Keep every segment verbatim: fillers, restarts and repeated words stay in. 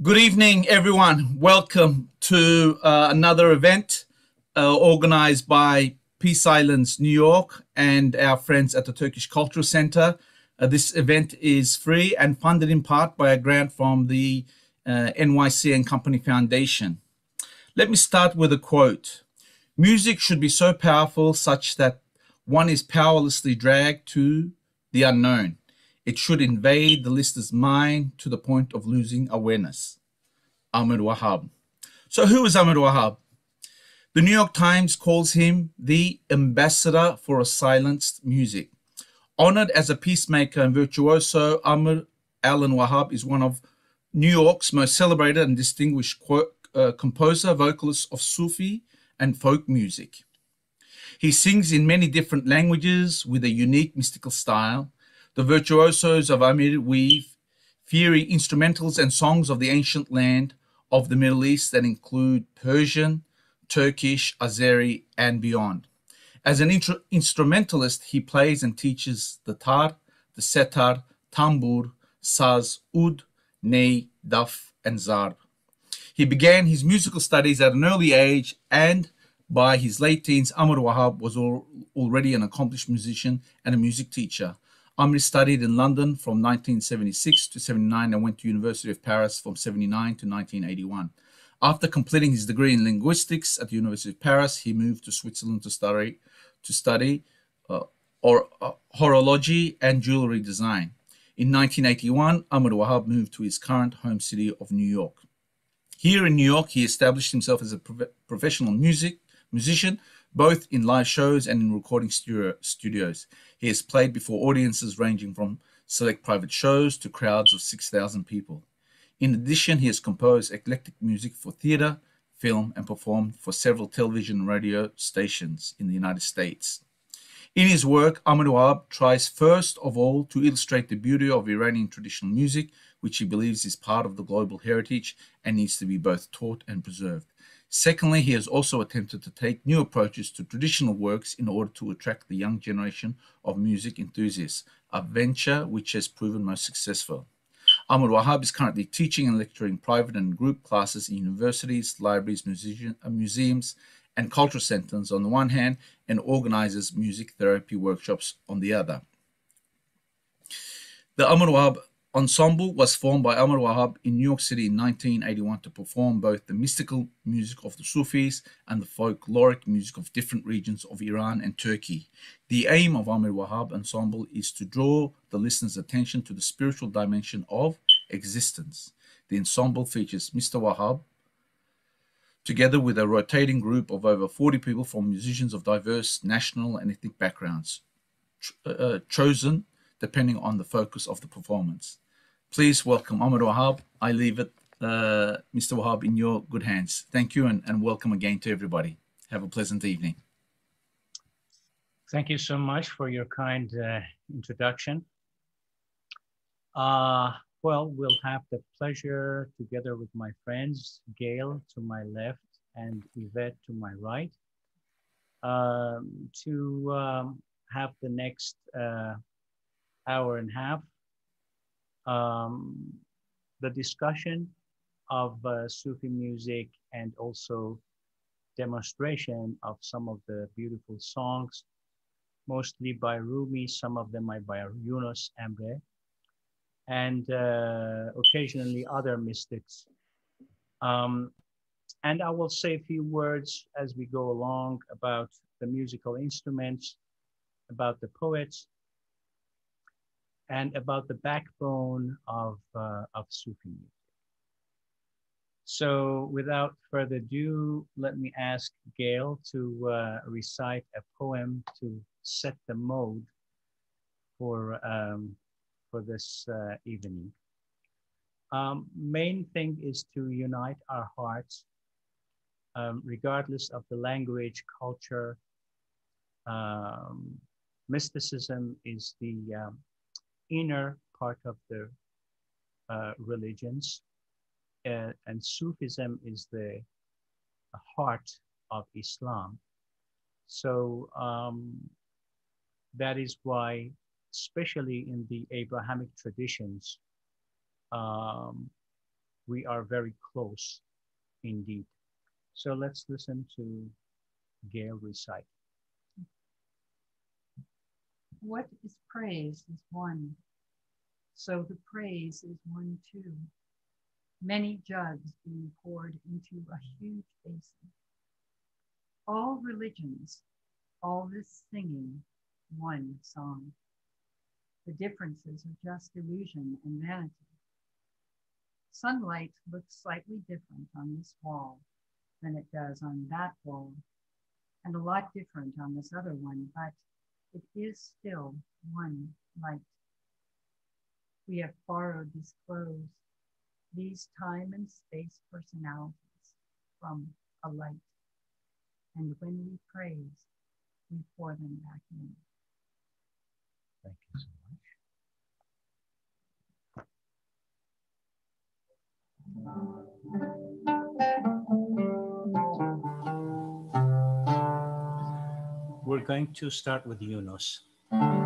Good evening, everyone. Welcome to uh, another event uh, organized by Peace Islands New York and our friends at the Turkish Cultural Center. Uh, this event is free and funded in part by a grant from the uh, N Y C and Company Foundation. Let me start with a quote. Music should be so powerful such that one is powerlessly dragged to the unknown. It should invade the listener's mind to the point of losing awareness. Amir Vahab. So who is Amir Vahab? The New York Times calls him the ambassador for a silenced music. Honored as a peacemaker and virtuoso, Amir Alan Vahab is one of New York's most celebrated and distinguished uh, composer, vocalist of Sufi and folk music. He sings in many different languages with a unique mystical style. The virtuosos of Amir weave fiery instrumentals and songs of the ancient land of the Middle East that include Persian, Turkish, Azeri, and beyond. As an instrumentalist, he plays and teaches the tar, the setar, tambour, saz, oud, ney, daf, and zarb. He began his musical studies at an early age, and by his late teens, Amir Vahab was al already an accomplished musician and a music teacher. Amir studied in London from nineteen seventy-six to seventy-nine and went to University of Paris from seventy-nine to nineteen eighty-one. After completing his degree in linguistics at the University of Paris, he moved to Switzerland to study, to study uh, or, uh, horology and jewelry design. In nineteen eighty-one, Amir Vahab moved to his current home city of New York. Here in New York, he established himself as a pro professional music musician, both in live shows and in recording studio studios. He has played before audiences ranging from select private shows to crowds of six thousand people. In addition, he has composed eclectic music for theater, film, and performed for several television and radio stations in the United States. In his work, Amir Vahab tries first of all to illustrate the beauty of Iranian traditional music, which he believes is part of the global heritage and needs to be both taught and preserved. Secondly, he has also attempted to take new approaches to traditional works in order to attract the young generation of music enthusiasts, a venture which has proven most successful. Amir Vahab is currently teaching and lecturing private and group classes in universities, libraries, musician, museums, and cultural centers on the one hand, and organizes music therapy workshops on the other. The Amir Vahab Ensemble was formed by Amir Vahab in New York City in nineteen eighty-one to perform both the mystical music of the Sufis and the folkloric music of different regions of Iran and Turkey. The aim of Amir Vahab Ensemble is to draw the listener's attention to the spiritual dimension of existence. The ensemble features Mister Vahab together with a rotating group of over forty people from musicians of diverse national and ethnic backgrounds, ch uh, chosen depending on the focus of the performance. Please welcome Amir Vahab. I leave it, uh, Mister Vahab, in your good hands. Thank you, and, and welcome again to everybody. Have a pleasant evening. Thank you so much for your kind uh, introduction. Uh, well, we'll have the pleasure, together with my friends, Gail to my left and Yvette to my right, um, to um, have the next uh, hour and a half, um, the discussion of uh, Sufi music and also demonstration of some of the beautiful songs, mostly by Rumi, some of them are by Yunus Emre, and uh, occasionally other mystics. Um, and I will say a few words as we go along about the musical instruments, about the poets, and about the backbone of, uh, of Sufi music. So without further ado, let me ask Gail to uh, recite a poem to set the mode for, um, for this uh, evening. Um, main thing is to unite our hearts, um, regardless of the language, culture. Um, mysticism is the, um, inner part of the uh, religions, uh, and Sufism is the heart of Islam. So um, that is why, especially in the Abrahamic traditions, um, we are very close indeed. So let's listen to Gail recite. What is praised is one, so the praise is one too. Many jugs being poured into a huge basin. All religions, all this singing, one song. The differences are just illusion and vanity. Sunlight looks slightly different on this wall than it does on that wall, and a lot different on this other one, but it is still one light. We have borrowed these clothes, these time and space personalities from a light. And when we praise, we pour them back in. Thank you so much. We're going to start with Yunus. Thank you.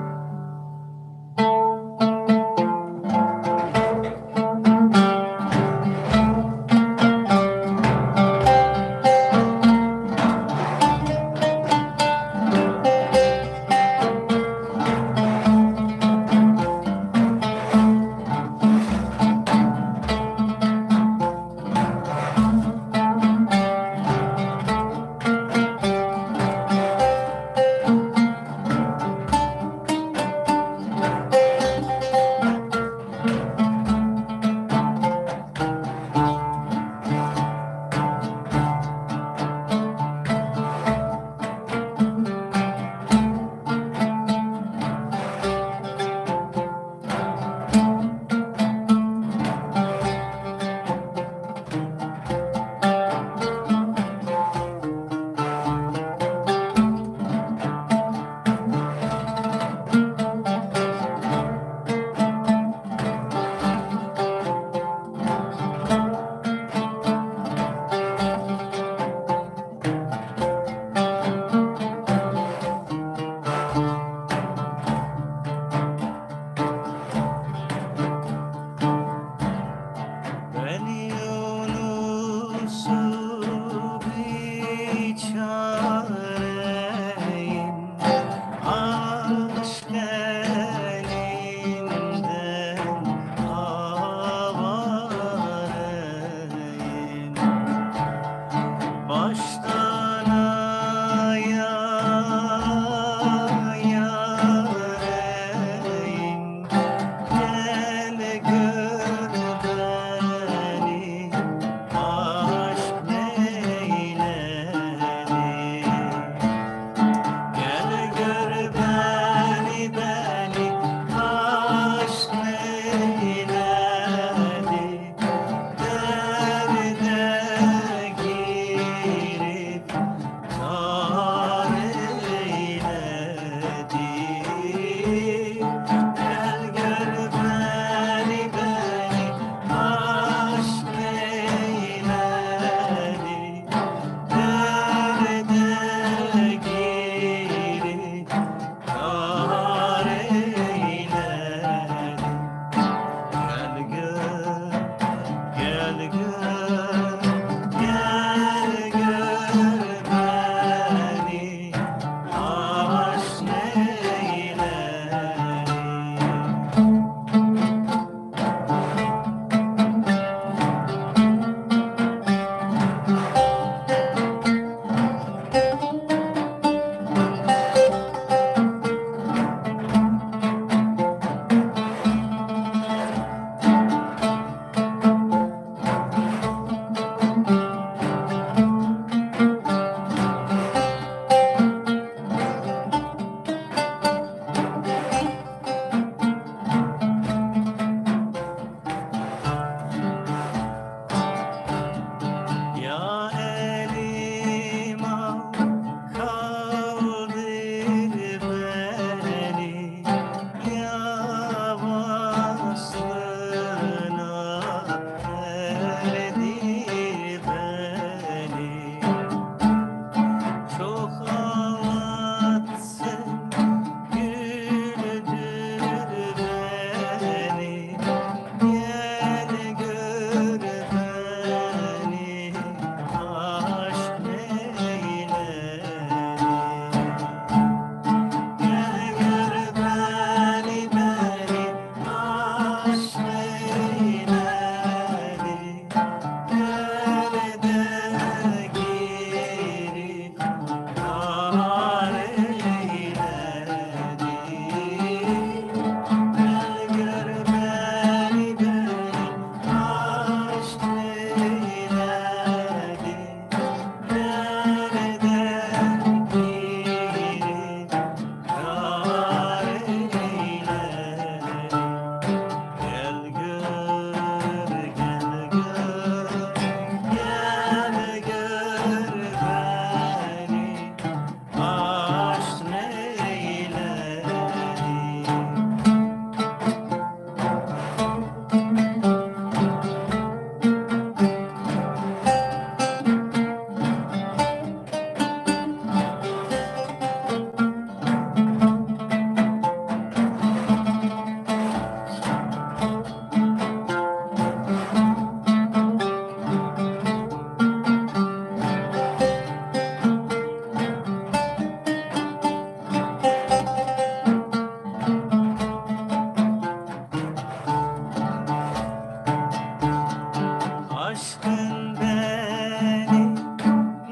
aşkın beni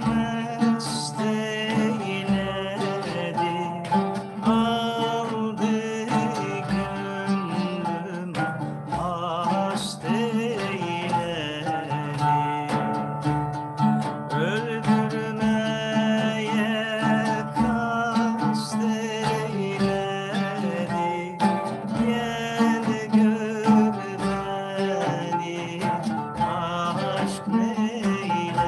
mest eyledi, aldı gönlümü hast eyledi. Öldürmeye kast eyledi, gel gör beni aşk neyledi.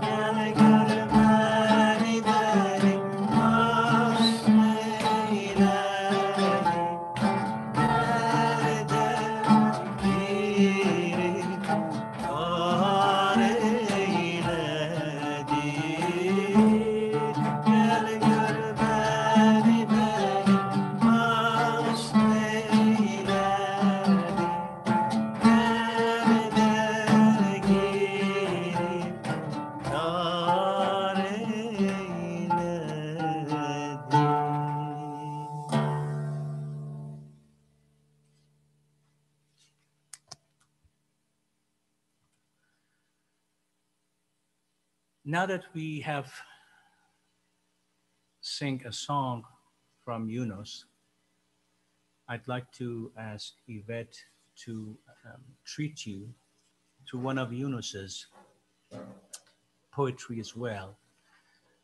Gel gör beni deli aşk neyledi. Nereden biri tar eyledi. Gel gör beni deli aşk neyledi. Nereden biri tar eyledi. Now that we have sing a song from Yunus, I'd like to ask Yvette to um, treat you to one of Yunus's poetry as well,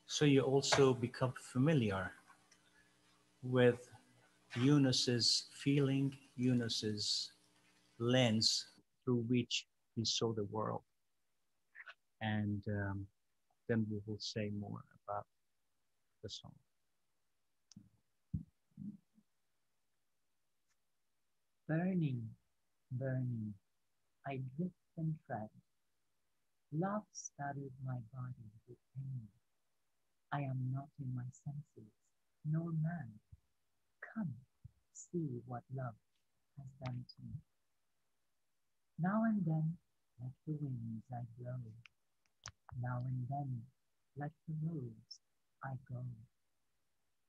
so you also become familiar with Yunus's feeling, Yunus's lens through which he saw the world. And um, then we will say more about the song. Burning, burning, I drift and tread. Love studded my body with pain. I am not in my senses, nor man. Come, see what love has done to me. Now and then, like the winds, I blow. Now and then, like the roads, I go.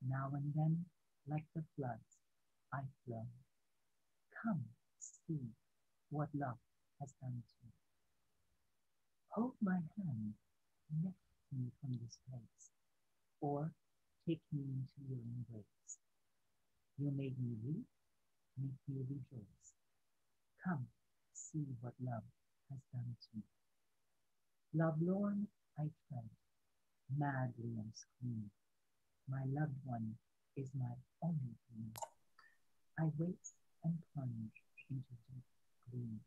Now and then, like the floods, I flow. Come, see what love has done to me. Hold my hand, lift me from this place, or take me into your embrace. You made me weep, make me rejoice. Come, see what love has done to me. Lovelorn, I tread, madly and scream. My loved one is my only dream. I wait and plunge into deep gloom.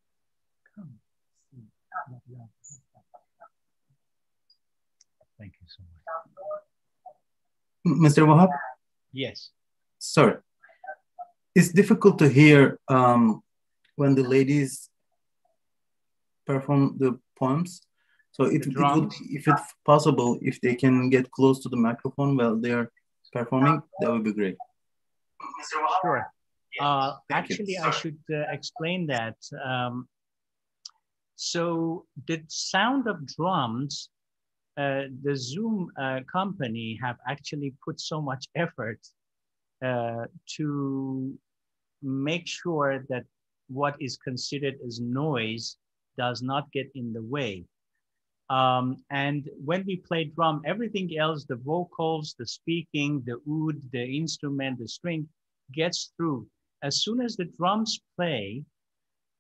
Come, see what love has done. Thank you so much. Mister Vahab? Yes. Sir, it's difficult to hear um, when the ladies perform the poems. So it, it would, if it's possible, if they can get close to the microphone while they're performing, that would be great. Sure. Uh, actually, I should uh, explain that. Um, so the sound of drums, uh, the Zoom uh, company have actually put so much effort uh, to make sure that what is considered as noise does not get in the way. Um, and when we play drum, everything else, the vocals, the speaking, the oud, the instrument, the string gets through. As soon as the drums play,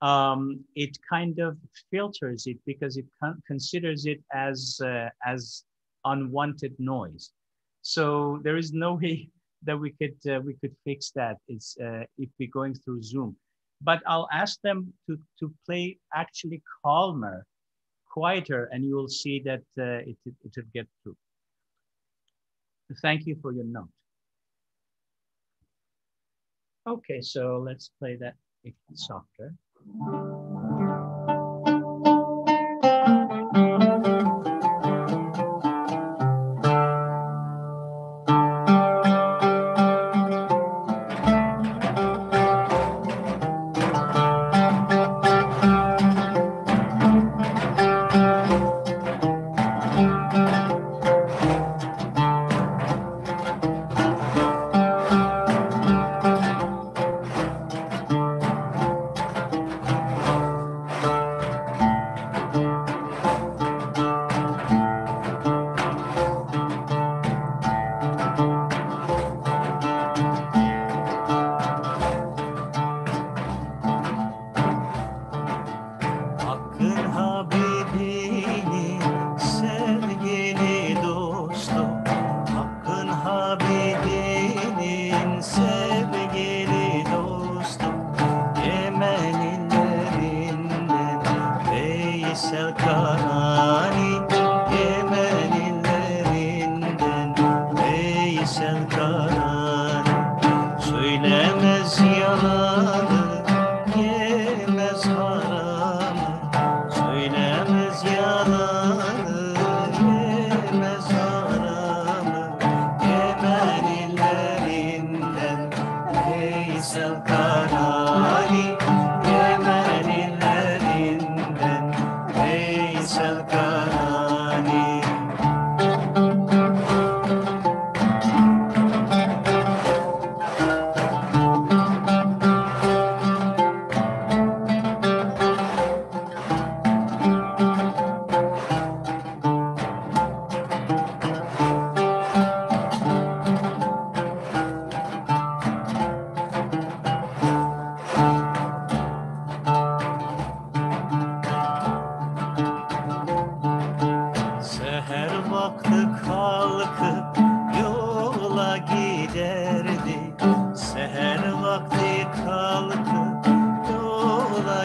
um, it kind of filters it because it con considers it as, uh, as unwanted noise. So there is no way that we could, uh, we could fix that it's, uh, if we're going through Zoom. But I'll ask them to, to play actually calmer, quieter, and you will see that uh, it, it, it will get through. Thank you for your note. Okay, so let's play that softer.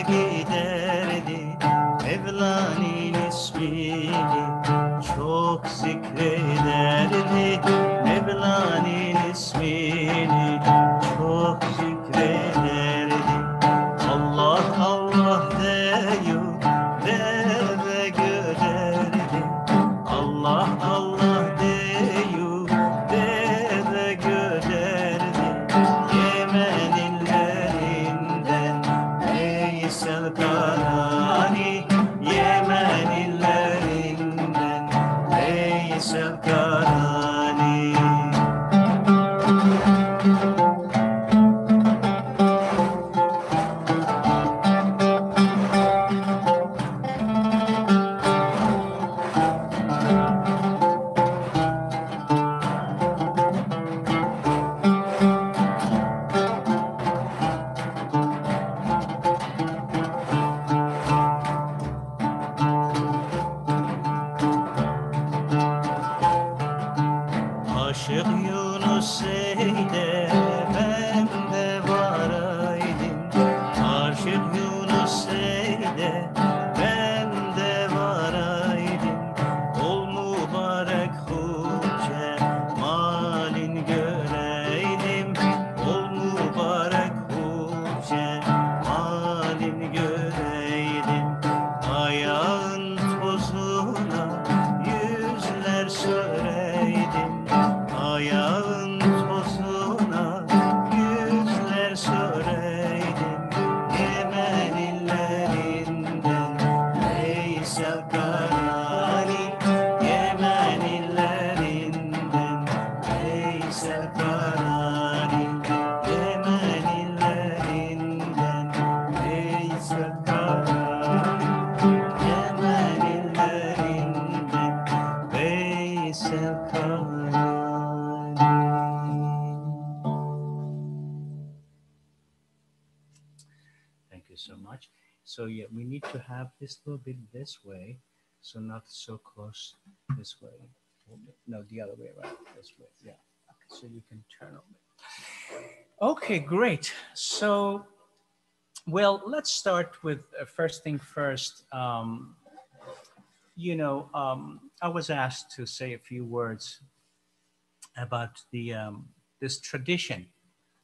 giderdi Mevla'nın ismini çok zikrederdi Mevla'nın ismini çok zikrederdi Allah Allah diyor deve göderdi Allah Allah diyor deve göderdi Yemen'in ellerinden Veysel Karani Yemen'in ellerinden Veysel Karani Aşık Yunus Emre ben de varaydım Aşık Yunus Emre ben de varaydım Ol mübarek huce malin göreydim Ol mübarek huce malin göreydim Ayağın tozuna yüzler söreydim Ayağın tozuna yüzler söreydim Yemen illerinden Veysel Karani Yemen illerinden Veysel Karani Yemen illerinden Veysel Karani Yemen illerinden Veysel Karani so much. So yeah, we need to have this little bit this way, so not so close this way. No, the other way around, this way, yeah. Okay, so you can turn over. Okay, great. So, well, let's start with uh, first thing first. Um, you know, um, I was asked to say a few words about the um, this tradition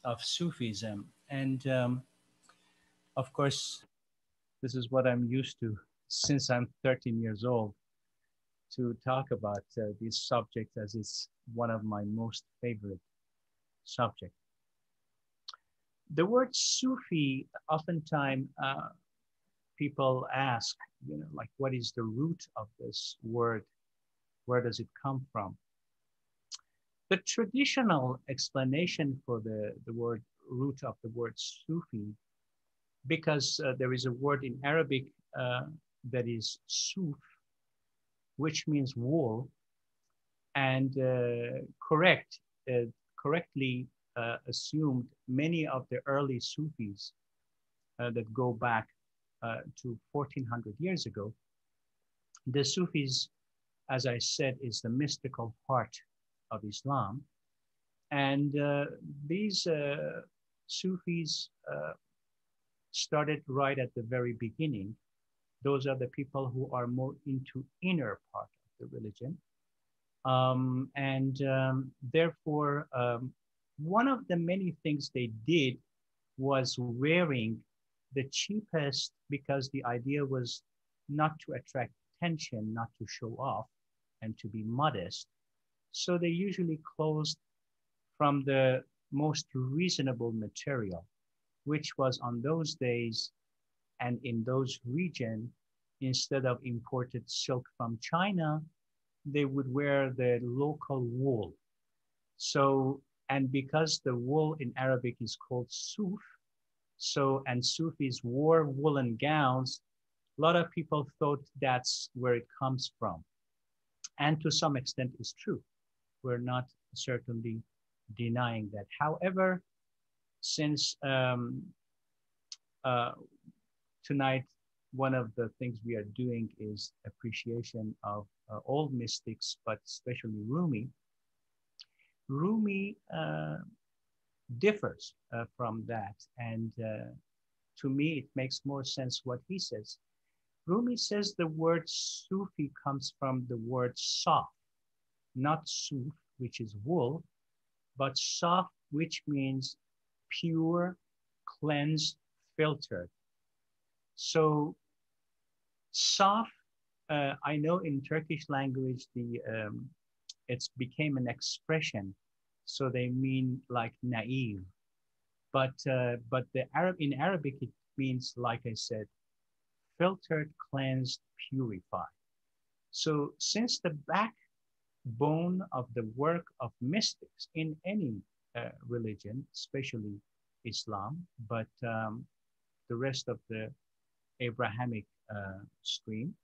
of Sufism. And um, of course, this is what I'm used to since I'm thirteen years old, to talk about uh, this subject, as it's one of my most favorite subjects. The word Sufi, oftentimes uh, people ask, you know, like, what is the root of this word? Where does it come from? The traditional explanation for the, the word root of the word Sufi, because uh, there is a word in Arabic uh, that is suf, which means wool, and uh, correct, uh, correctly uh, assumed many of the early Sufis uh, that go back uh, to fourteen hundred years ago. The Sufis, as I said, is the mystical part of Islam. And uh, these uh, Sufis, uh, started right at the very beginning. Those are the people who are more into inner part of the religion. Um, and um, therefore, um, one of the many things they did was wearing the cheapest, because the idea was not to attract attention, not to show off, and to be modest. So they usually clothed from the most reasonable material, which was on those days and in those regions, instead of imported silk from China, they would wear the local wool. So, and because the wool in Arabic is called suf, so, and Sufis wore woolen gowns, a lot of people thought that's where it comes from. And to some extent it's true. We're not certainly denying that. However, since um, uh, tonight, one of the things we are doing is appreciation of uh, all mystics, but especially Rumi. Rumi uh, differs uh, from that, and uh, to me, it makes more sense what he says. Rumi says the word Sufi comes from the word saf, not suf, which is wool, but saf, which means pure, cleansed, filtered. So saf, uh, I know in Turkish language, the um, it's became an expression. So they mean like naive, but uh, but the Arab in Arabic it means, like I said, filtered, cleansed, purified. So since the backbone of the work of mystics in any uh, religion, especially Islam, but um, the rest of the Abrahamic uh, stream,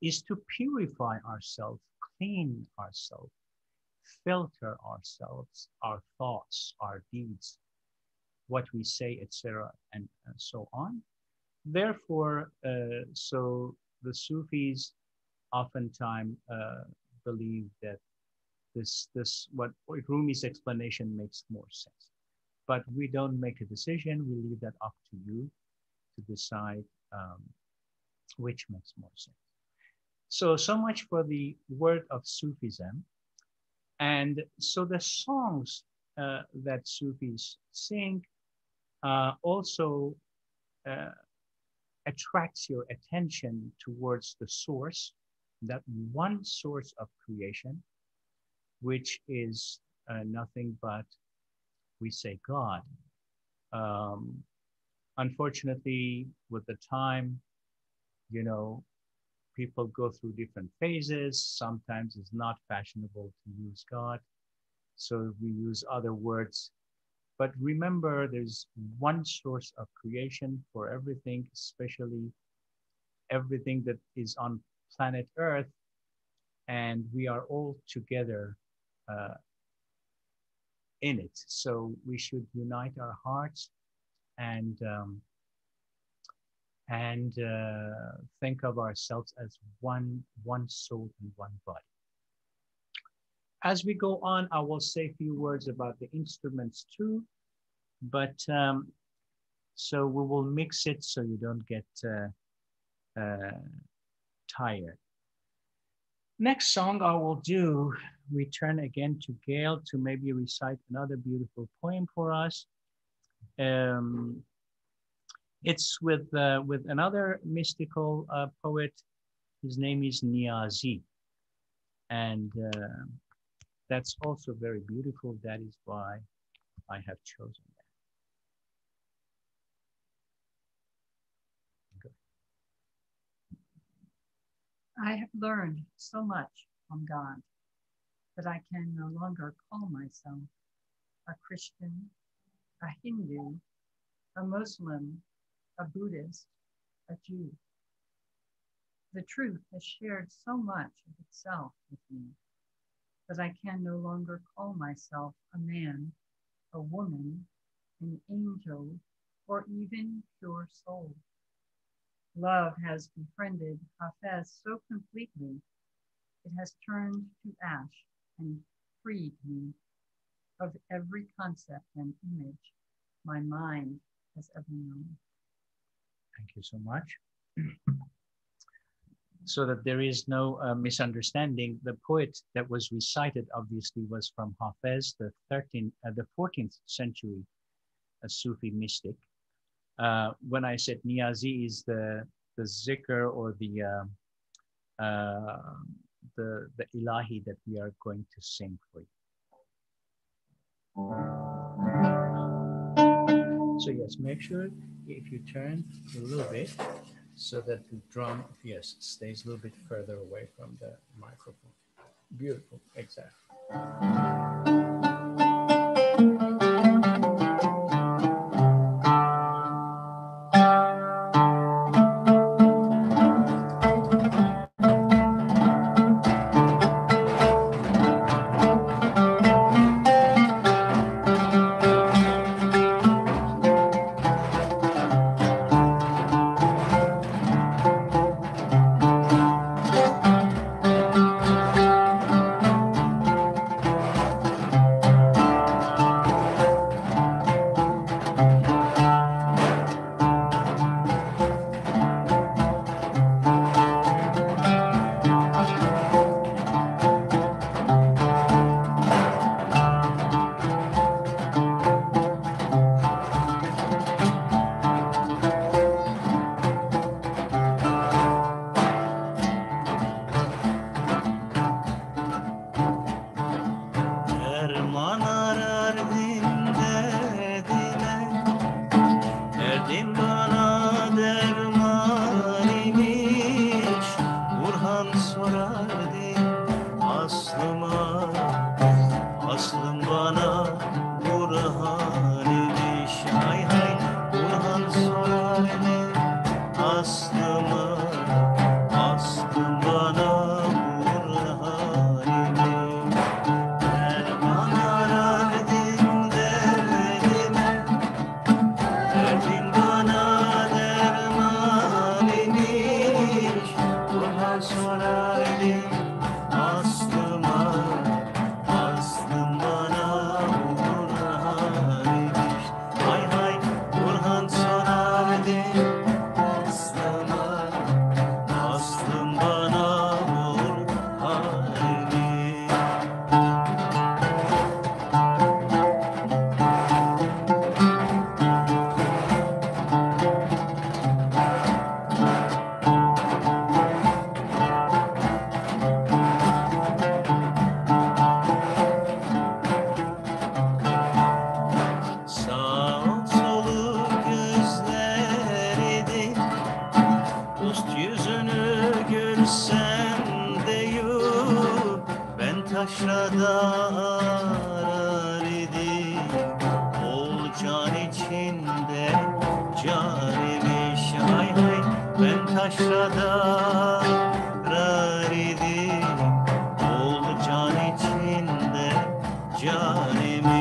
is to purify ourselves, clean ourselves, filter ourselves, our thoughts, our deeds, what we say, et cetera, and, and so on. Therefore, uh, so the Sufis oftentimes uh, believe that this, this, what Rumi's explanation makes more sense. But we don't make a decision. We leave that up to you to decide um, which makes more sense. So, so much for the word of Sufism. And so the songs uh, that Sufis sing uh, also uh, attracts your attention towards the source, that one source of creation, which is uh, nothing but, we say, God. Um, unfortunately, with the time, you know, people go through different phases. Sometimes it's not fashionable to use God, so we use other words. But remember, there's one source of creation for everything, especially everything that is on planet Earth. And we are all together uh, in it. So we should unite our hearts and um, and uh, think of ourselves as one, one soul and one body. As we go on, I will say a few words about the instruments too, but um, so we will mix it so you don't get uh, uh, tired. Next song I will do, we turn again to Gail to maybe recite another beautiful poem for us. Um, It's with uh, with another mystical uh, poet. His name is Niyazi, and uh, that's also very beautiful. That is why I have chosen that. I have learned so much from God that I can no longer call myself a Christian, a Hindu, a Muslim, a Buddhist, a Jew. The truth has shared so much of itself with me that I can no longer call myself a man, a woman, an angel, or even pure soul. Love has befriended Hafez so completely, it has turned to ash and freed me of every concept and image my mind has ever known. Thank you so much. So that there is no uh, misunderstanding, the poet that was recited obviously was from Hafez, the thirteenth, uh, the fourteenth century a Sufi mystic. Uh, when I said Niyazi is the the zikr or the uh, uh, the the ilahi that we are going to sing for you. So yes, make sure. If you turn a little bit so that the drum, yes, stays a little bit further away from the microphone. Beautiful, exactly. sendeyim ben taşrada arar idim ol can içinde carimiş ay ay ben taşrada arar idim ol can içinde carimiş.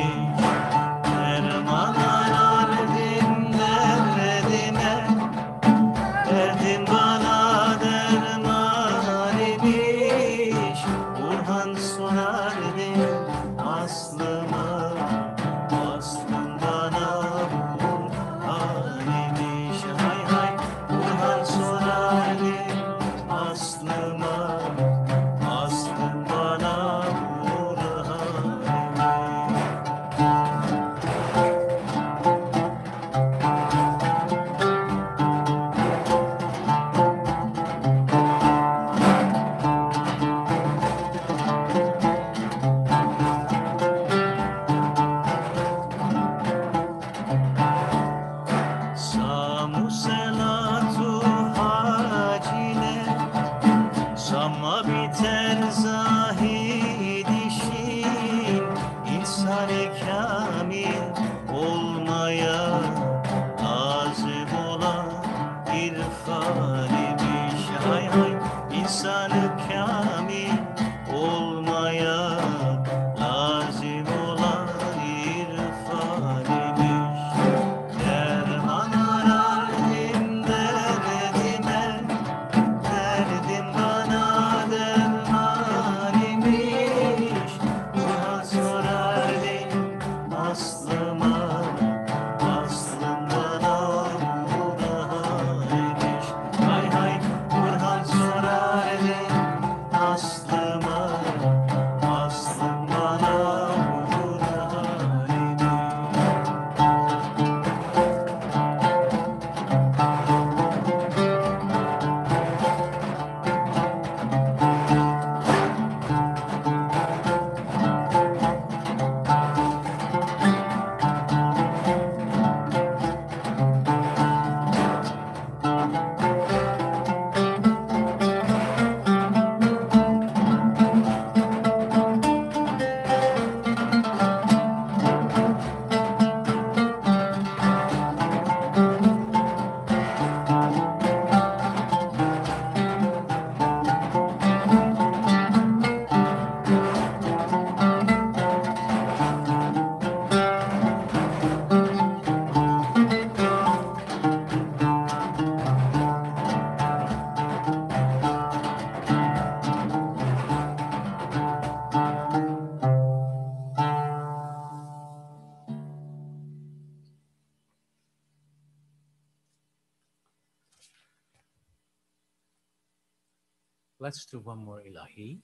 Let's do one more ilahi.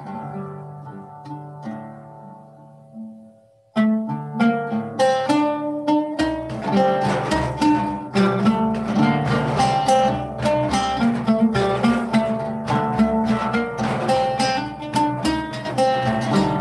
Allah,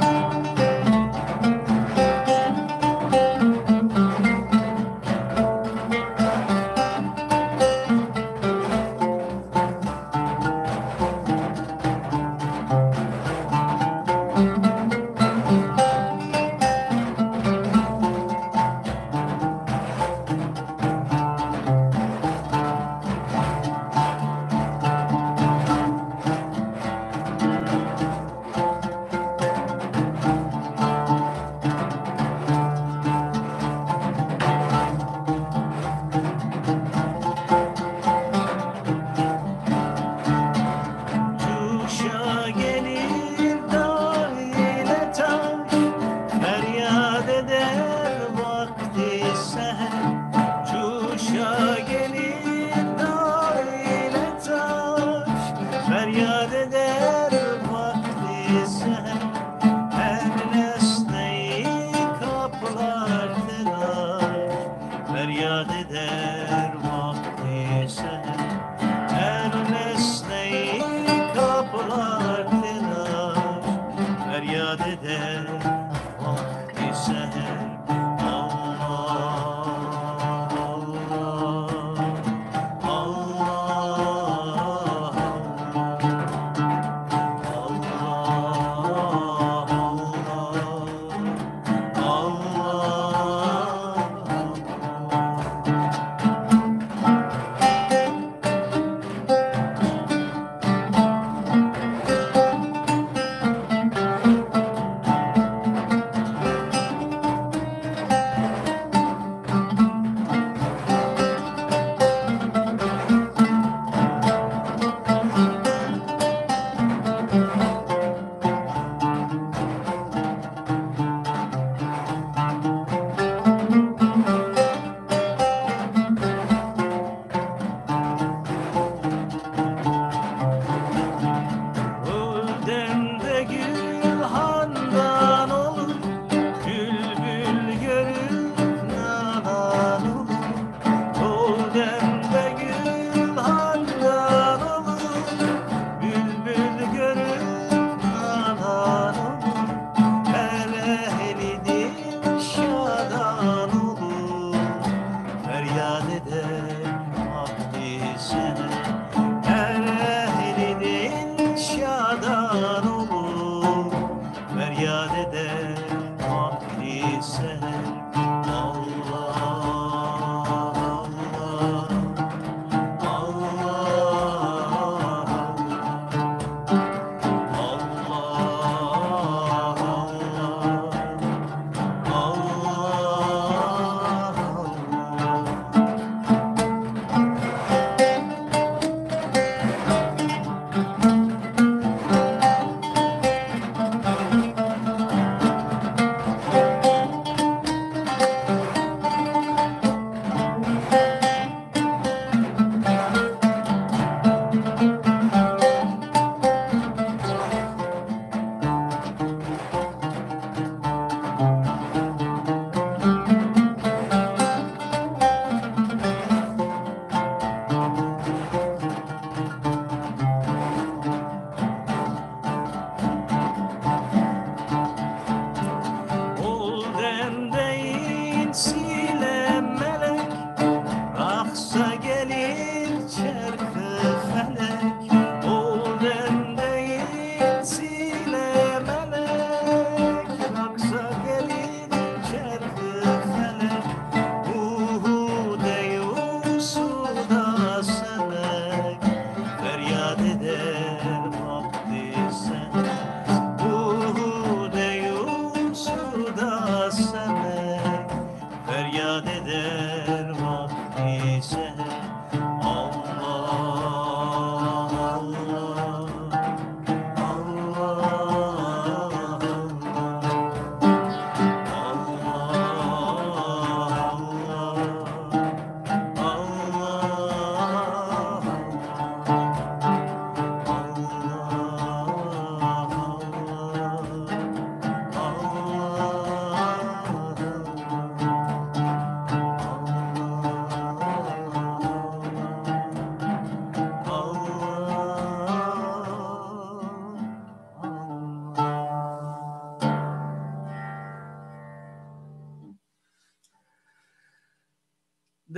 Allah,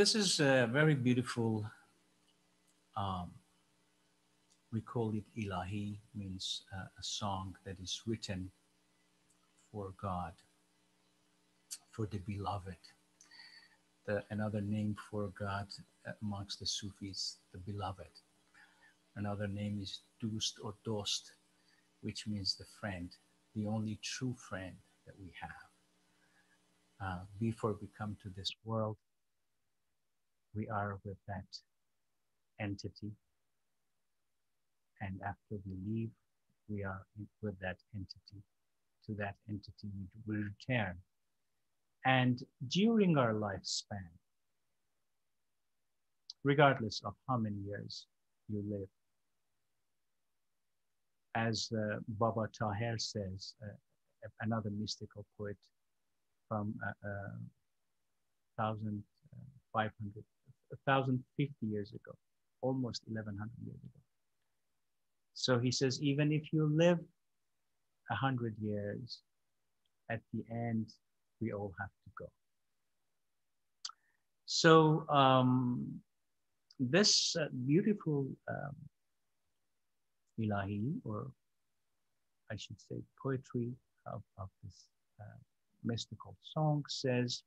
this is a very beautiful, um, we call it ilahi, means uh, a song that is written for God, for the beloved. The, another name for God amongst the Sufis, the beloved. Another name is dost or dost, which means the friend, the only true friend that we have. Uh, before we come to this world, we are with that entity. And after we leave, we are with that entity. To that entity, we return. And during our lifespan, regardless of how many years you live, as uh, Baba Tahir says, uh, another mystical poet from uh, uh, fifteen hundred, one thousand fifty years ago, almost eleven hundred years ago. So he says, even if you live one hundred years, at the end, we all have to go. So um, this uh, beautiful um, ilahi, or I should say poetry of, of this uh, mystical song says,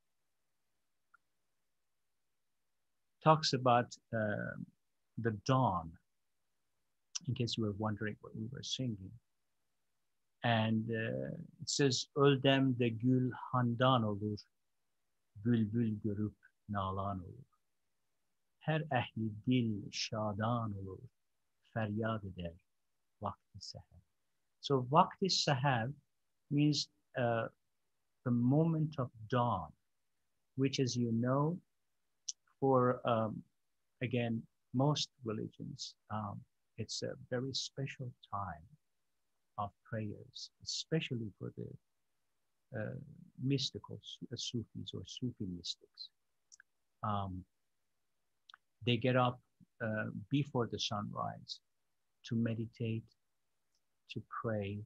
talks about uh, the dawn, in case you were wondering what we were singing. And uh, it says, Öldem de gül handan olur, bülbül görüp nalan olur. Her ehli dil şadan olur, feryad eder vakti seher. So vakti seher means uh, the moment of dawn, which, as you know, for, um, again, most religions, um, it's a very special time of prayers, especially for the uh, mystical uh, Sufis or Sufi mystics. Um, they get up uh, before the sunrise to meditate, to pray,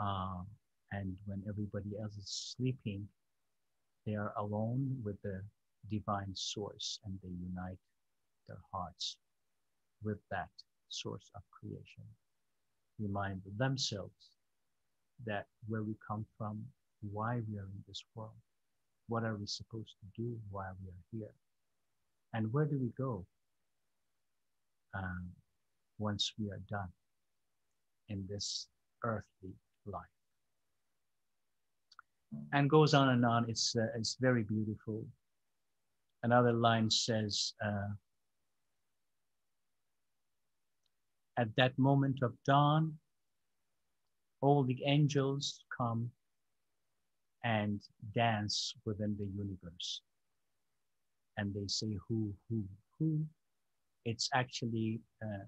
uh, and when everybody else is sleeping, they are alone with the divine source and they unite their hearts with that source of creation. Remind themselves that where we come from, why we are in this world, what are we supposed to do while we are here, and where do we go um, once we are done in this earthly life. And goes on and on. It's, uh, it's very beautiful. Another line says, uh, at that moment of dawn, all the angels come and dance within the universe. And they say, who, who, who. It's actually uh,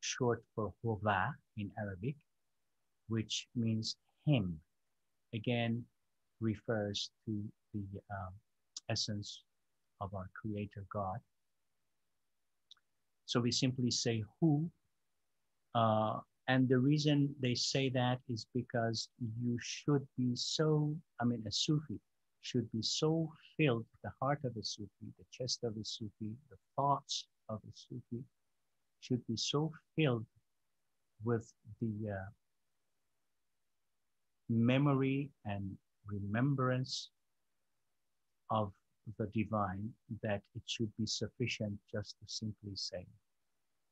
short for Hovah in Arabic, which means him. Again, refers to the um, essence of our Creator God. So we simply say who, uh, and the reason they say that is because you should be so, I mean, a Sufi should be so filled, the heart of a Sufi, the chest of a Sufi, the thoughts of a Sufi should be so filled with the uh, memory and remembrance of the divine that it should be sufficient just to simply say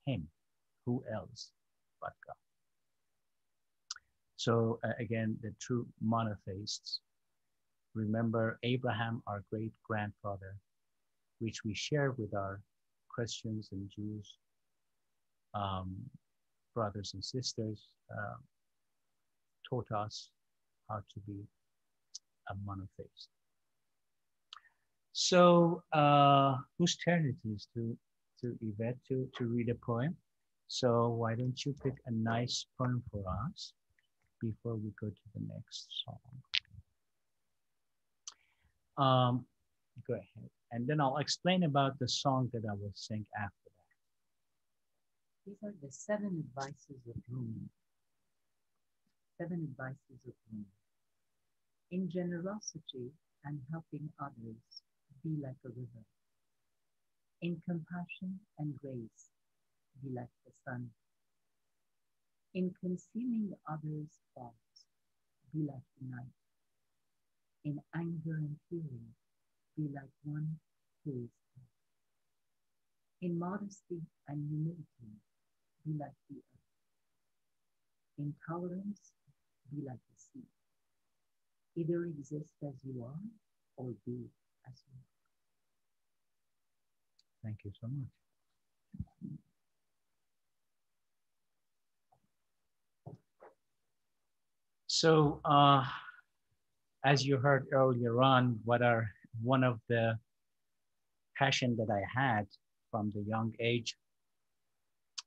him, who else but God. So uh, again, the true monotheists, remember Abraham, our great grandfather, which we share with our Christians and Jews, um, brothers and sisters, uh, taught us how to be a monotheist. So, uh, whose turn it is to, to Yvette to, to read a poem? So why don't you pick a nice poem for us before we go to the next song? Um, go ahead. And then I'll explain about the song that I will sing after that. These are the seven advices of Rumi. Seven advices of Rumi. In generosity and helping others, be like a river. In compassion and grace, be like the sun. In concealing others' faults, be like the night. In anger and fury, be like one who is dead. In modesty and humility, be like the earth. In tolerance, be like the sea. Either exist as you are, or be as you are. Thank you so much. So, uh, as you heard earlier on, what are one of the passion that I had from the young age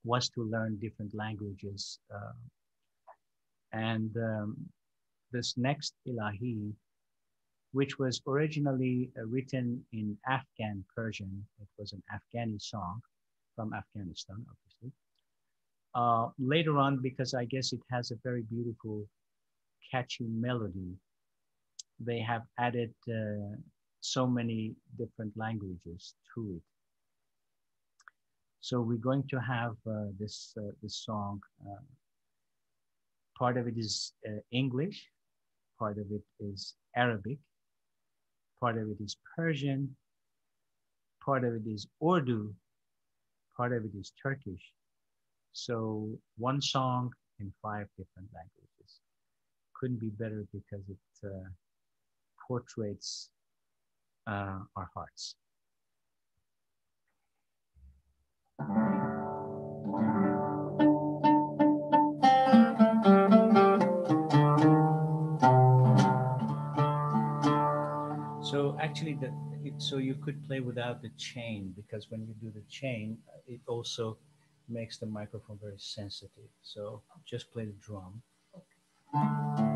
was to learn different languages. Uh, and um, this next ilahi, which was originally uh, written in Afghan Persian, it was an Afghani song from Afghanistan, obviously. Uh, later on, because I guess it has a very beautiful catchy melody, they have added uh, so many different languages to it. So we're going to have uh, this, uh, this song. Uh, part of it is uh, English, part of it is Arabic, part of it is Persian, part of it is Urdu, part of it is Turkish. So one song in five different languages. Couldn't be better because it uh, portraits uh, our hearts. So actually, the, it, so you could play without the chain, because when you do the chain, it also makes the microphone very sensitive. So just play the drum. Okay.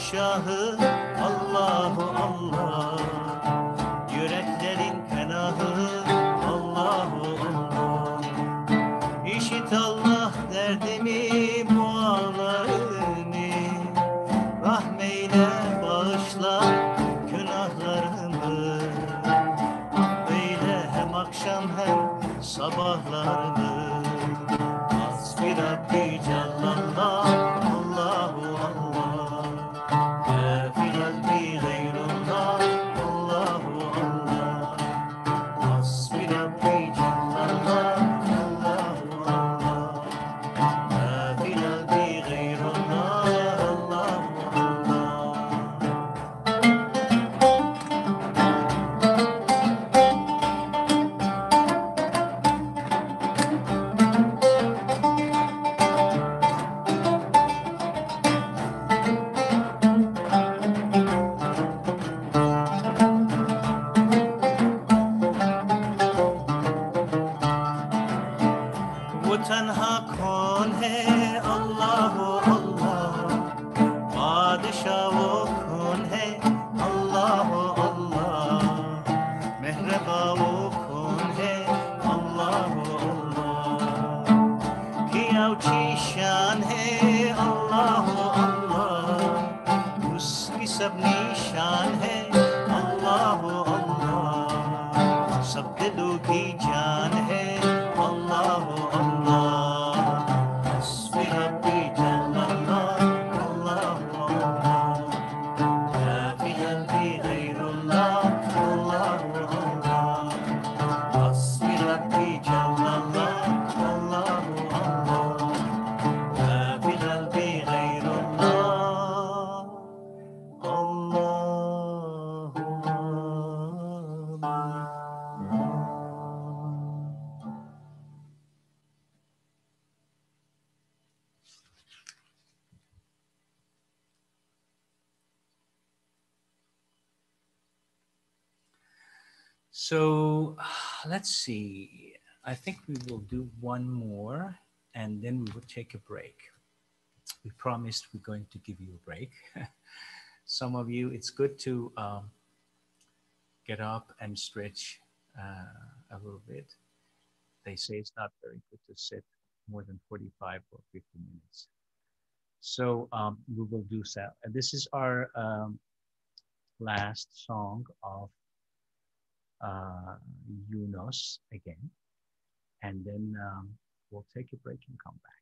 şahı Allahu Allah, yüreklerin penahı Allahu Allah. İşit Allah derdimi, bu ağlarımı, rahmeyle bağışla günahlarımı. Böyle hem akşam hem sabahlarımı. Hasbi Rabbi Celallah. So let's see, I think we will do one more and then we will take a break. We promised we're going to give you a break. Some of you, it's good to um, get up and stretch uh, a little bit. They say it's not very good to sit more than forty-five or fifty minutes. So um, we will do so. And this is our um, last song of Uh, Yunus again, and then um, we'll take a break and come back.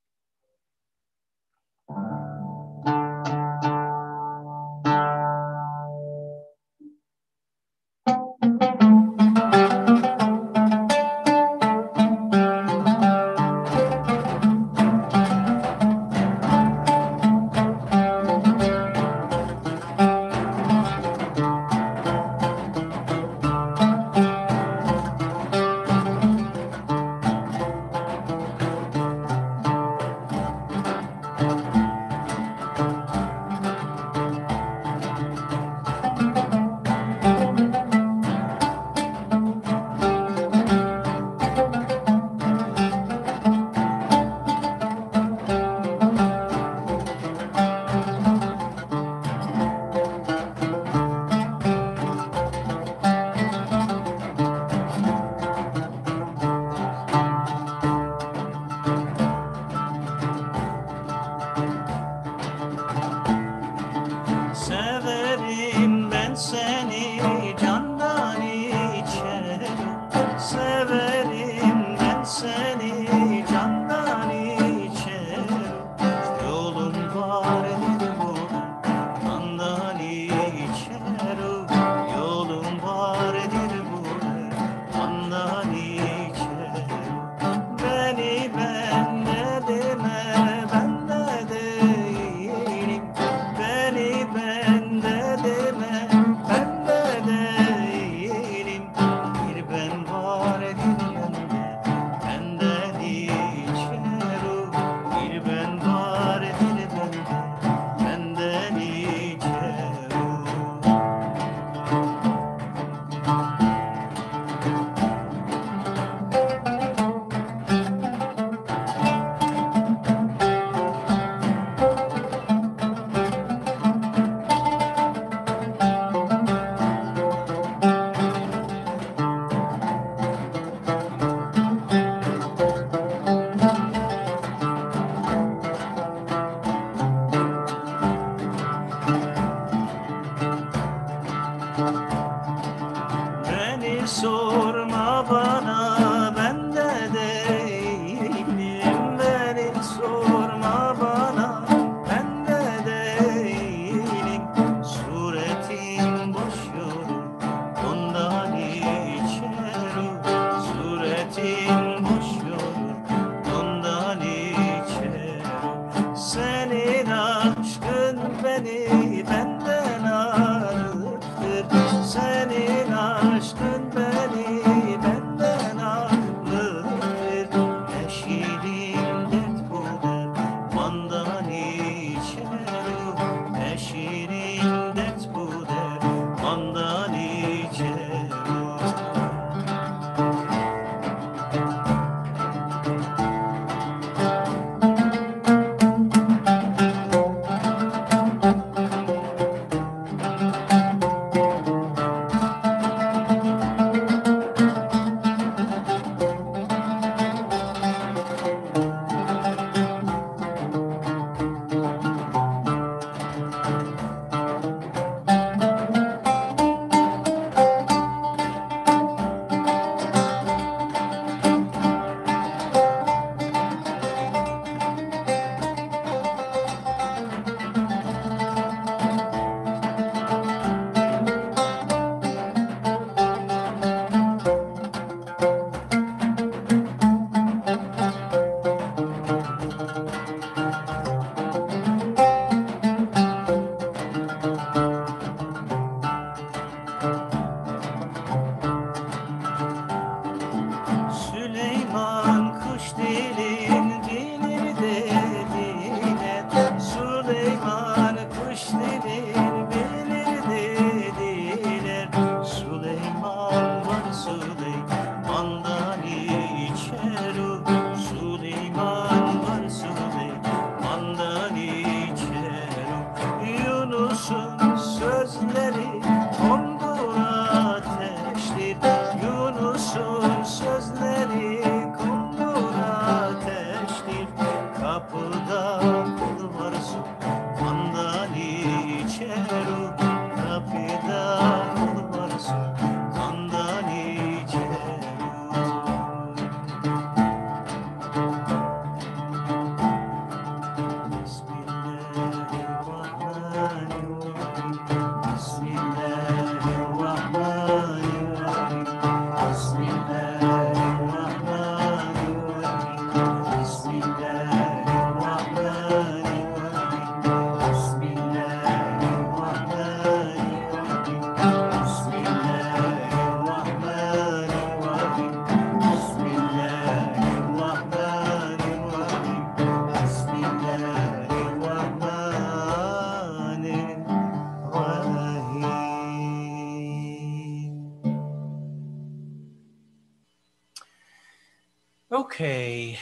Okay,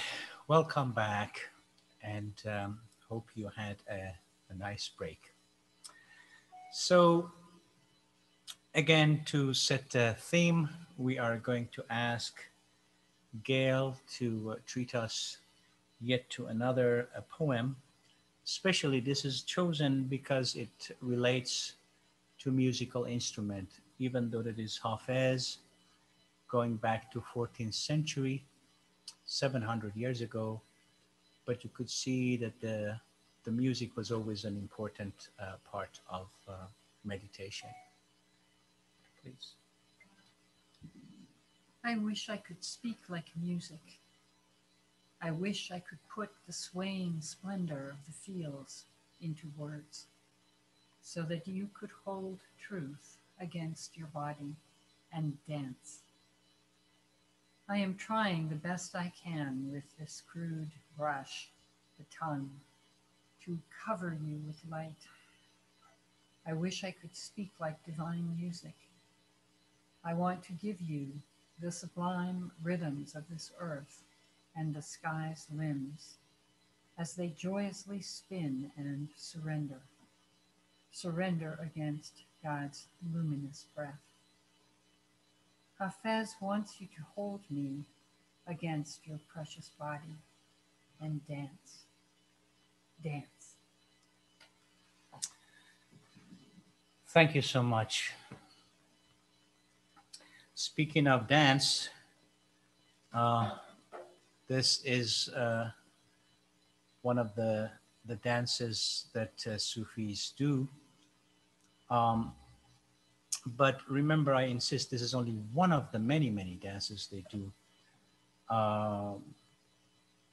welcome back, and um, hope you had a, a nice break. So again, to set the theme, we are going to ask Gail to uh, treat us yet to another a poem. Especially this is chosen because it relates to musical instrument, even though that is Hafez, going back to fourteenth century, seven hundred years ago, but you could see that the, the music was always an important uh, part of uh, meditation. Please. I wish I could speak like music. I wish I could put the swaying splendor of the fields into words so that you could hold truth against your body and dance. I am trying the best I can with this crude brush, the tongue, to cover you with light. I wish I could speak like divine music. I want to give you the sublime rhythms of this earth and the sky's limbs as they joyously spin and surrender, surrender against God's luminous breath. Hafez wants you to hold me against your precious body and dance, dance. Thank you so much. Speaking of dance, uh, this is uh, one of the, the dances that uh, Sufis do. Um, but remember, I insist, this is only one of the many, many dances they do. Uh,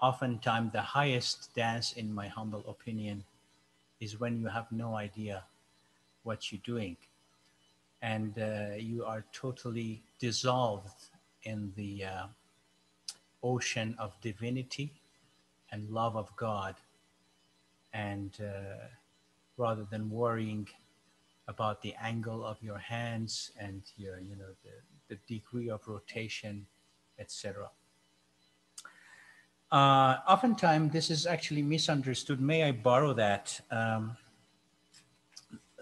oftentimes, the highest dance, in my humble opinion, is when you have no idea what you're doing. And uh, you are totally dissolved in the uh, ocean of divinity and love of God, and uh, rather than worrying about the angle of your hands and your, you know, the, the degree of rotation, et cetera. Uh, oftentimes, this is actually misunderstood. May I borrow that? Um,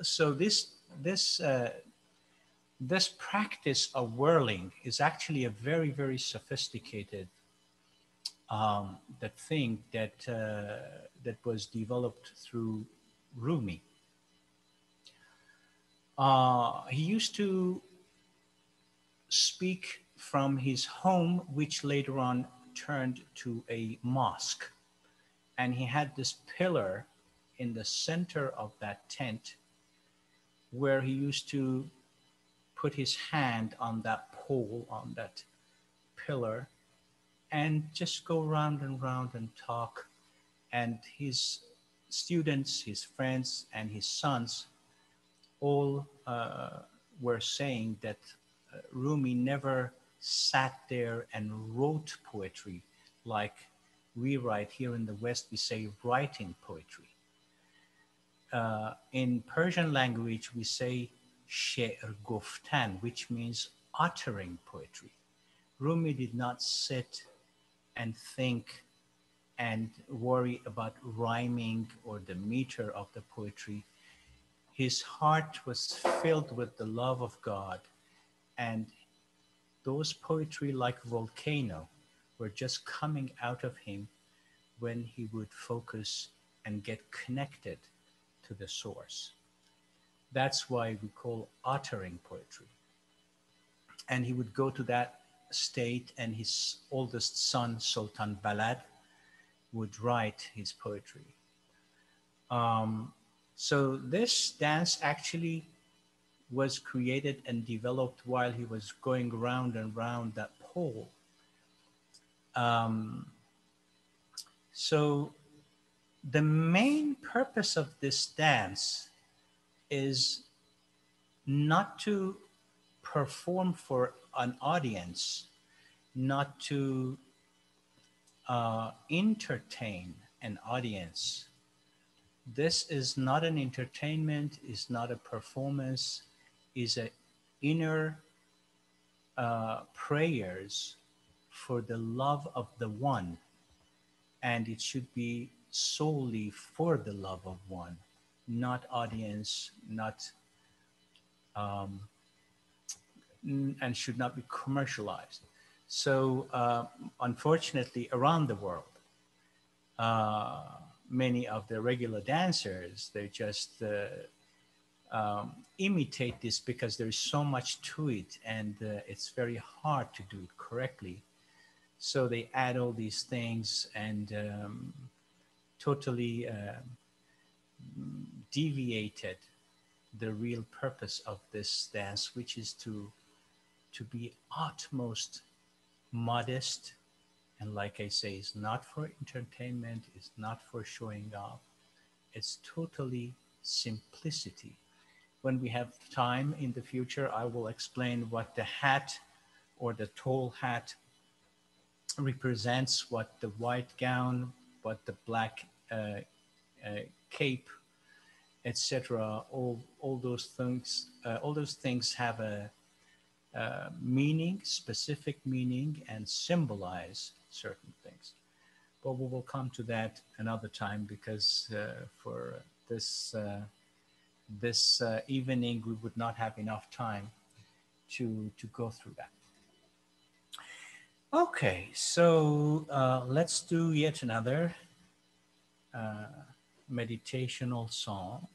so this this uh, this practice of whirling is actually a very very sophisticated. Um, that thing that, uh, that was developed through Rumi. Uh, he used to speak from his home, which later on turned to a mosque. And he had this pillar in the center of that tent where he used to put his hand on that pole, on that pillar, and just go round and round and talk. And his students, his friends, and his sons all uh, were saying that uh, Rumi never sat there and wrote poetry like we write here in the West. We say writing poetry. Uh, in Persian language, we say she'r goftan, which means uttering poetry. Rumi did not sit and think and worry about rhyming or the meter of the poetry. His heart was filled with the love of God, and those poetry, like volcano, were just coming out of him when he would focus and get connected to the source. That's why we call uttering poetry. And he would go to that state, and his oldest son, Sultan Balad, would write his poetry. Um, so this dance actually was created and developed while he was going round and round that pole. Um, so the main purpose of this dance is not to perform for an audience, not to uh, entertain an audience. This is not an entertainment, is not a performance, is an inner uh, prayers for the love of the one, and it should be solely for the love of one, not audience, not um, and should not be commercialized. So uh, unfortunately, around the world, uh, many of the regular dancers, they just uh, um, imitate this because there's so much to it, and uh, it's very hard to do it correctly. So they add all these things and um, totally uh, deviated the real purpose of this dance, which is to, to be utmost modest. And like I say, it's not for entertainment, it's not for showing off, it's totally simplicity. When we have time in the future, I will explain what the hat or the tall hat represents, what the white gown, what the black uh, uh, cape, et cetera. All all those things, uh, all those things have a uh, meaning, specific meaning, and symbolize certain things. But we will come to that another time, because uh, for this uh, this uh, evening we would not have enough time to to go through that. Okay, so uh, let's do yet another uh, meditational song.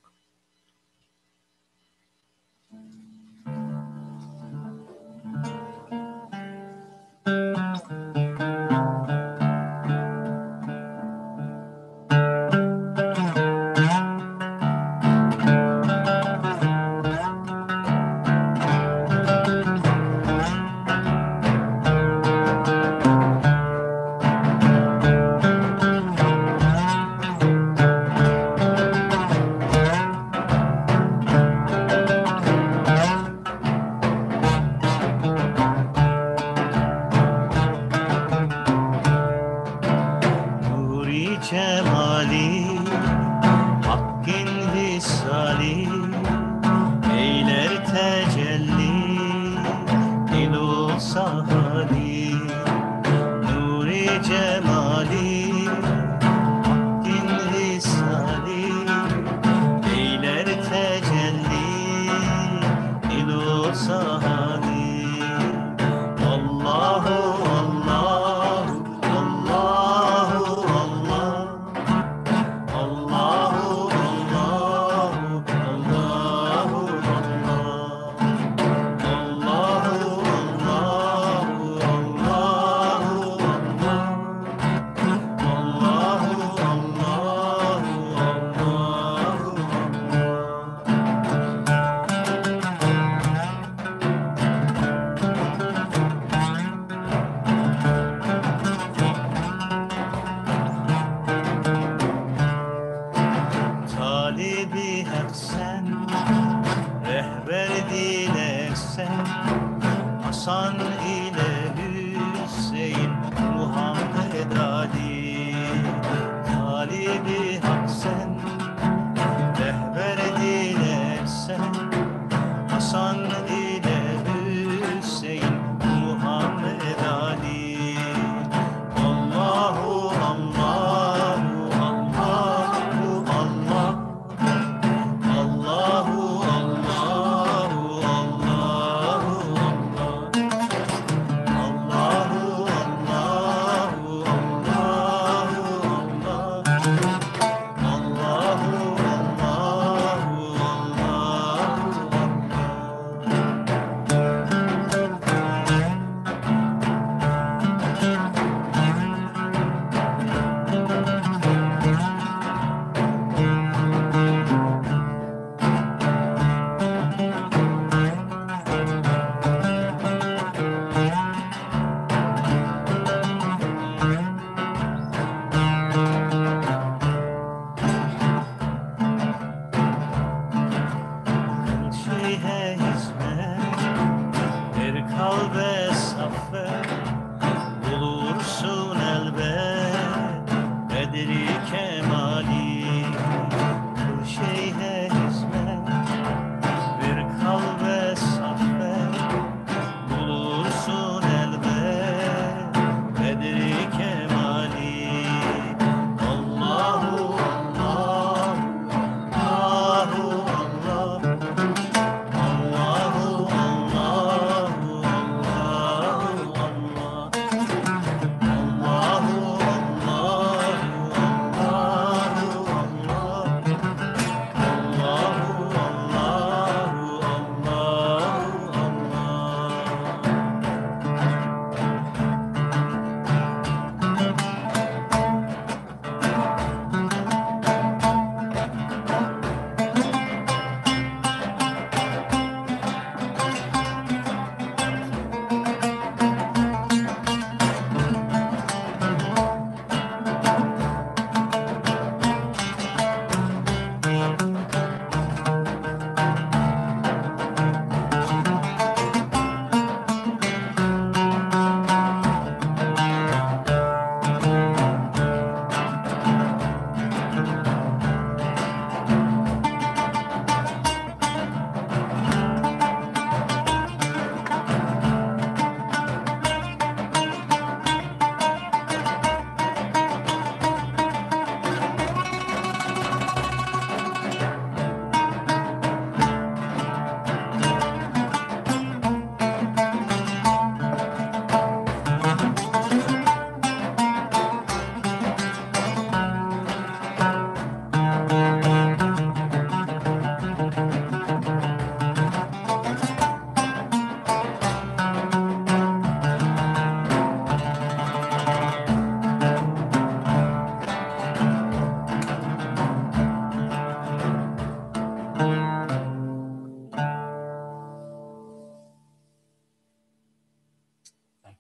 Thank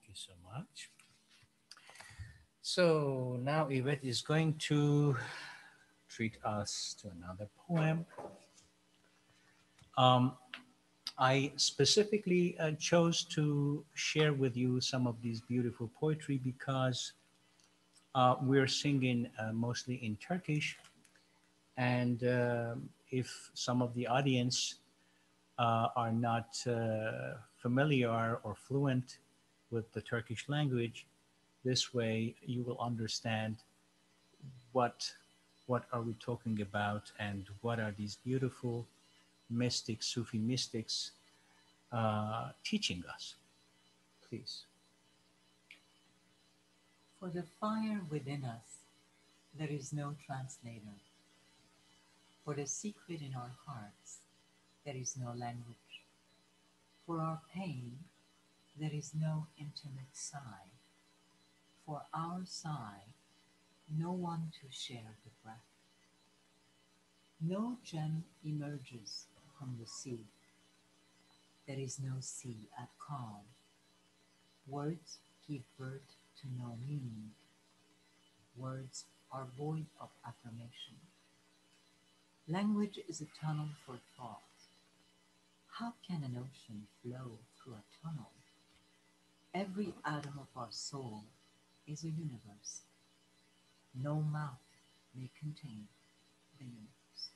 you so much. So now Yvette is going to treat us to another poem. Um, I specifically uh, chose to share with you some of these beautiful poetry because uh, we're singing uh, mostly in Turkish. And uh, if some of the audience uh, are not uh, familiar or fluent with the Turkish language, this way you will understand what, what are we talking about and what are these beautiful mystics, Sufi mystics uh, teaching us. Please. For the fire within us, there is no translator. For the secret in our hearts, there is no language. For our pain, there is no intimate sigh. For our sigh, no one to share the breath. No gem emerges from the sea. There is no sea at calm. Words give birth to no meaning. Words are void of affirmation. Language is a tunnel for thought. How can an ocean flow through a tunnel? Every atom of our soul is a universe. No mouth may contain the universe.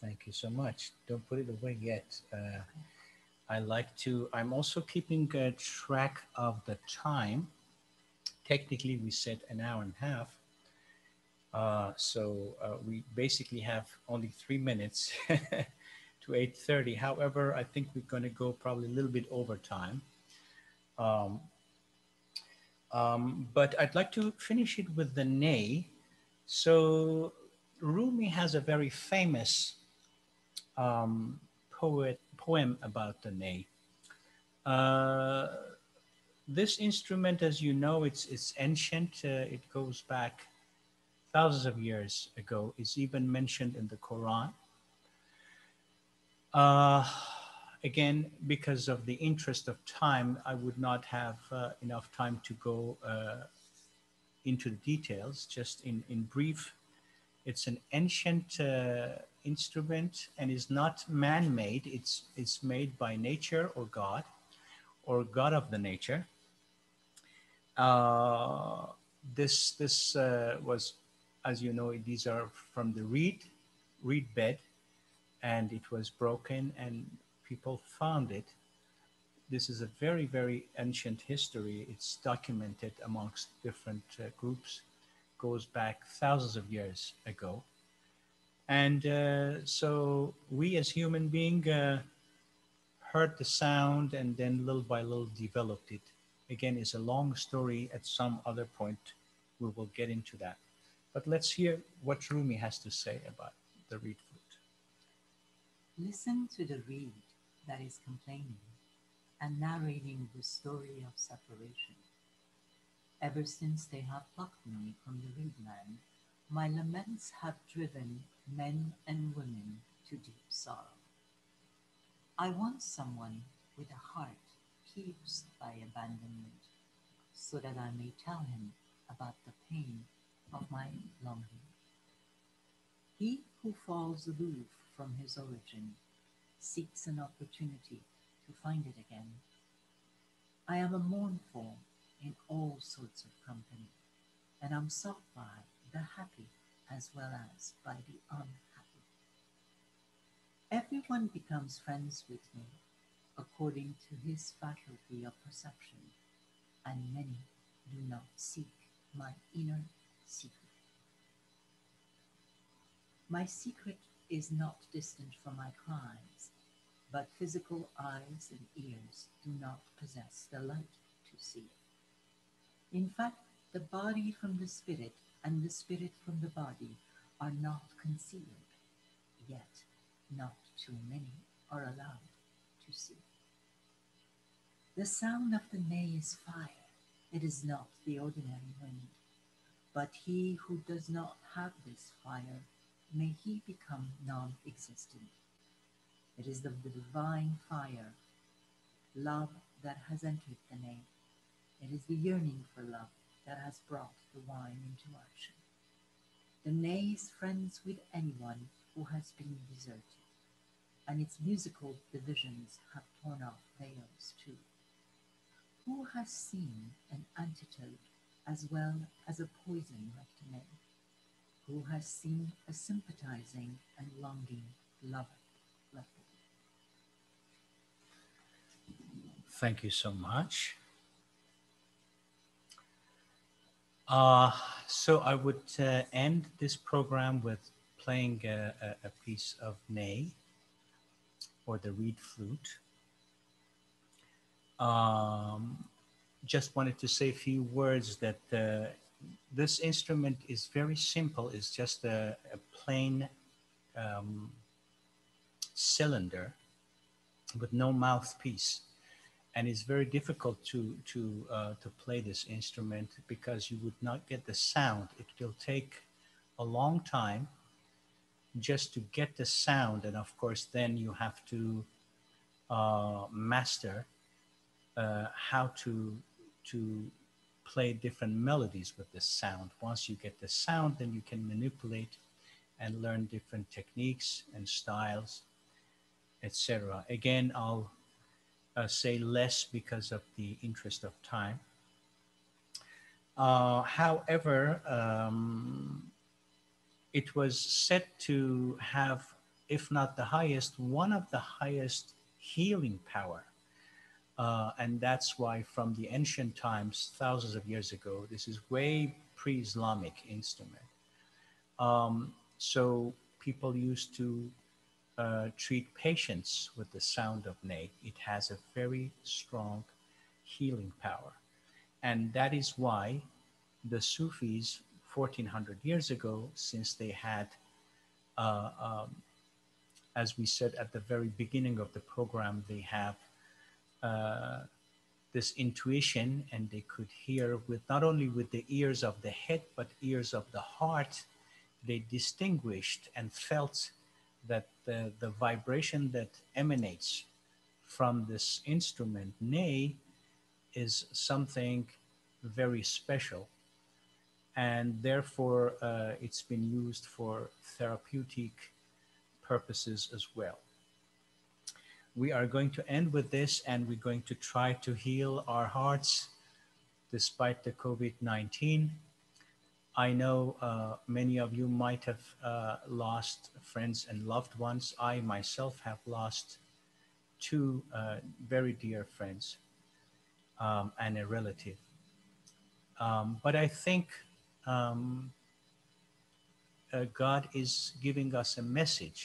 Thank you so much. Don't put it away yet. Uh, okay. I like to, I'm also keeping a track of the time. Technically, we said an hour and a half. Uh, so uh, we basically have only three minutes to eight thirty. However, I think we're going to go probably a little bit over time. Um, um, but I'd like to finish it with the ney. So Rumi has a very famous um, poet, poem about the ney. Uh, this instrument, as you know, it's, it's ancient. Uh, it goes back thousands of years ago, is even mentioned in the Quran. Uh, again, because of the interest of time, I would not have uh, enough time to go uh, into the details. Just in, in brief, it's an ancient uh, instrument and is not man-made. It's, it's made by nature or God, or God of the nature. Uh, this this uh, was, as you know, these are from the reed, reed bed, and it was broken and people found it. This is a very, very ancient history. It's documented amongst different uh, groups, goes back thousands of years ago. And uh, so we as human beings uh, heard the sound and then little by little developed it. Again, it's a long story. At some other point, we will get into that. But let's hear what Rumi has to say about the reed flute. Listen to the reed that is complaining and narrating the story of separation. Ever since they have plucked me from the reed land, my laments have driven men and women to deep sorrow. I want someone with a heart pierced by abandonment, so that I may tell him about the pain of my longing. He who falls aloof from his origin seeks an opportunity to find it again. I am a mournful in all sorts of company, and am sought by the happy as well as by the unhappy. Everyone becomes friends with me according to his faculty of perception, and many do not seek my inner secret. My secret is not distant from my crimes, but physical eyes and ears do not possess the light to see. In fact, the body from the spirit and the spirit from the body are not concealed, yet not too many are allowed to see. The sound of the ney is fire. It is not the ordinary wind. But he who does not have this fire may he become non-existent. It is the divine fire, love that has entered the ney. It is the yearning for love that has brought the wine into action. The ney is friends with anyone who has been deserted, and its musical divisions have torn off veils too. Who has seen an antidote as well as a poison like the ney? Who has seen a sympathizing and longing lover like the ney? Thank you so much. Uh, so I would uh, end this program with playing a, a piece of ney, or the reed flute. Um, just wanted to say a few words that uh, this instrument is very simple. It's just a, a plain um, cylinder with no mouthpiece. And it's very difficult to, to, uh, to play this instrument because you would not get the sound. It will take a long time just to get the sound. And of course, then you have to uh, master uh, how to, to play different melodies with the sound. Once you get the sound, then you can manipulate and learn different techniques and styles, et cetera. Again, I'll Uh, say less because of the interest of time. Uh, however, um, it was said to have, if not the highest, one of the highest healing power. Uh, and that's why from the ancient times, thousands of years ago, this is way pre-Islamic instrument. Um, so people used to Uh, treat patients with the sound of ney. It has a very strong healing power. And that is why the Sufis fourteen hundred years ago, since they had, uh, um, as we said at the very beginning of the program, they have uh, this intuition, and they could hear with not only with the ears of the head, but ears of the heart. They distinguished and felt that the, the vibration that emanates from this instrument, ney, is something very special. And therefore, uh, it's been used for therapeutic purposes as well. We are going to end with this, and we're going to try to heal our hearts despite the COVID nineteen. I know uh, many of you might have uh, lost friends and loved ones. I myself have lost two uh, very dear friends um, and a relative. Um, but I think um, uh, God is giving us a message.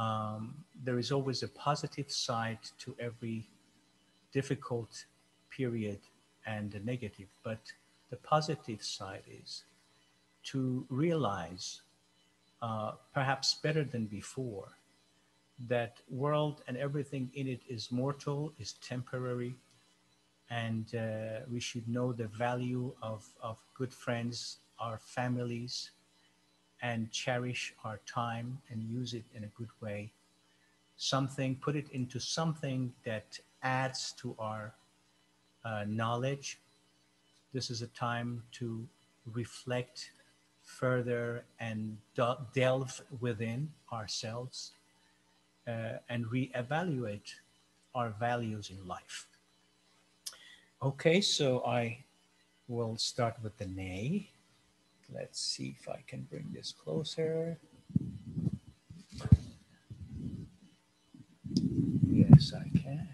Um, there is always a positive side to every difficult period and a negative, but the positive side is to realize, uh, perhaps better than before, that world and everything in it is mortal, is temporary, and uh, we should know the value of, of good friends, our families, and cherish our time and use it in a good way. Something, put it into something that adds to our uh, knowledge. This is a time to reflect further and delve within ourselves uh, and reevaluate our values in life. Okay, so I will start with the ney. Let's see if I can bring this closer. Yes, I can.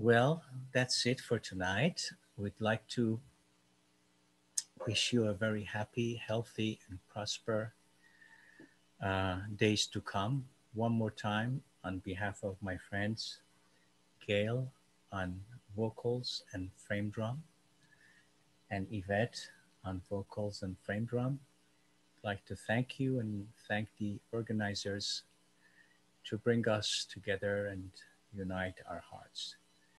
Well, that's it for tonight. We'd like to wish you a very happy, healthy, and prosper uh, days to come. One more time, on behalf of my friends, Gail on vocals and frame drum, and Yvette on vocals and frame drum, I'd like to thank you and thank the organizers to bring us together and unite our hearts.